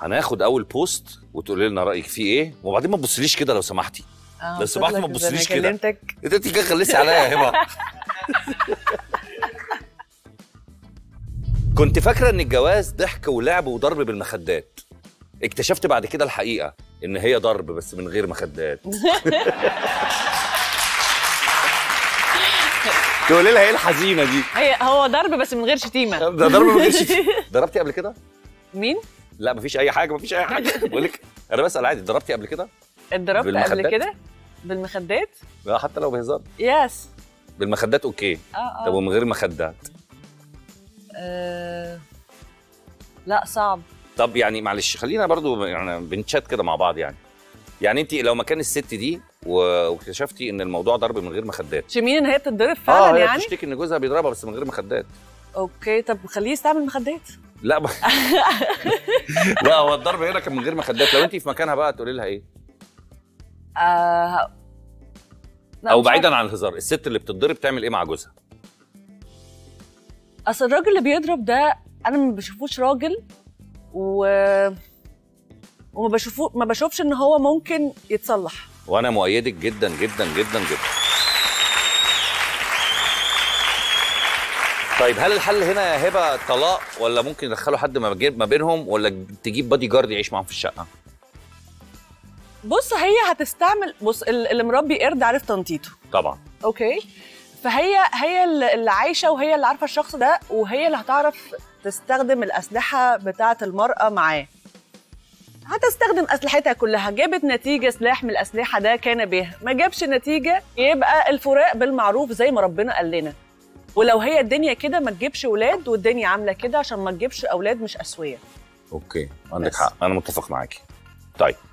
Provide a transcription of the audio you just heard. هناخد اول بوست وتقولي لنا رايك فيه ايه، وبعدين ما تبصليش كده لو سمحتي. لو سمحتي ما تبصليش كده. انت كده خلصتي عليا يا هبه. كنت فاكره ان الجواز ضحك ولعب وضرب بالمخدات. اكتشفت بعد كده الحقيقه ان هي ضرب بس من غير مخدات. تقولي لها ايه الحزينه دي؟ هو ضرب بس من غير شتيمه. ده ضرب من غير شتيمه. ضربتي قبل كده؟ مين؟ لا مفيش اي حاجه. بقول لك انا بسال عادي. ضربتي قبل كده؟ اتضربت قبل كده بالمخدات؟ لا حتى لو بهزار. يس بالمخدات. اوكي. طب ومن غير مخدات؟ لا صعب. طب يعني معلش خلينا برضو يعني بنتشات كده مع بعض. يعني انت لو مكان الست دي واكتشفتي ان الموضوع ضرب من غير مخدات، شمين ان هي بتتضرب فعلا؟ يعني هي بتشتكي ان جوزها بيضربها بس من غير مخدات. اوكي طب خليه يستعمل مخدات. لا لا هو الضرب هنا كان من غير مخدات. لو انت في مكانها بقى تقولي لها ايه؟ او بعيدا عن الهزار، الست اللي بتتضرب تعمل ايه مع جوزها؟ اصل الراجل اللي بيضرب ده انا ما بشوفوش راجل، وما بشوفش ان هو ممكن يتصلح. وانا مؤيدك جدا جدا جدا جدا. طيب هل الحل هنا يا هبه طلاق، ولا ممكن يدخلوا حد ما بينهم، ولا تجيب بادي جارد يعيش معاهم في الشقه؟ بص هي هتستعمل، بص اللي مربي قرد عارف تنطيطه طبعا. اوكي فهي اللي عايشه وهي اللي عارفه الشخص ده، وهي اللي هتعرف تستخدم الاسلحه بتاعه المراه معاه. هتستخدم اسلحتها كلها. جابت نتيجه سلاح من الاسلحه ده كان بها، ما جابش نتيجه يبقى الفراق بالمعروف زي ما ربنا قال لنا. ولو هي الدنيا كده ما تجيبش اولاد، والدنيا عامله كده عشان ما تجيبش اولاد مش اسويه. اوكي عندك حق، انا متفق معاكي. طيب